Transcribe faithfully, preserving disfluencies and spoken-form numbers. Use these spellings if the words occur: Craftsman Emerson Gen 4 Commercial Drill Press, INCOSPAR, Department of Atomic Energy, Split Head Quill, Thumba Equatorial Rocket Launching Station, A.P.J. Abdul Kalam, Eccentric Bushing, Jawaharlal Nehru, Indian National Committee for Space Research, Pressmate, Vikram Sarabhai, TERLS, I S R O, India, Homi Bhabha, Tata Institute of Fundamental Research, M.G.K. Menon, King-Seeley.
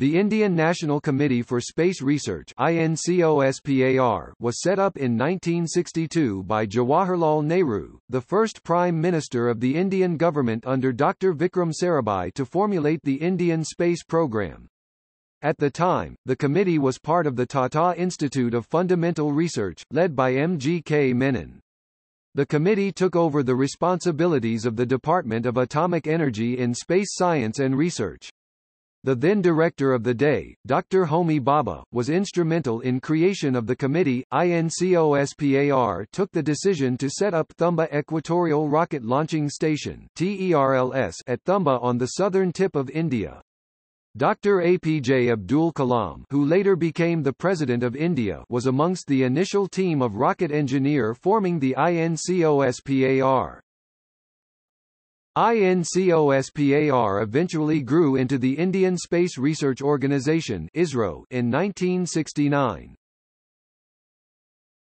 The Indian National Committee for Space Research (INCOSPAR) was set up in nineteen sixty-two by Jawaharlal Nehru, the first Prime Minister of the Indian government under Doctor Vikram Sarabhai, to formulate the Indian space program. At the time, the committee was part of the Tata Institute of Fundamental Research, led by M G K Menon. The committee took over the responsibilities of the Department of Atomic Energy in Space Science and Research. The then director of the day, Doctor Homi Bhabha, was instrumental in creation of the committee. INCOSPAR took the decision to set up Thumba Equatorial Rocket Launching Station (T E R L S) at Thumba on the southern tip of India. Doctor A P J Abdul Kalam, who later became the President of India, was amongst the initial team of rocket engineer forming the INCOSPAR. INCOSPAR eventually grew into the Indian Space Research Organisation (I S R O) in nineteen sixty-nine.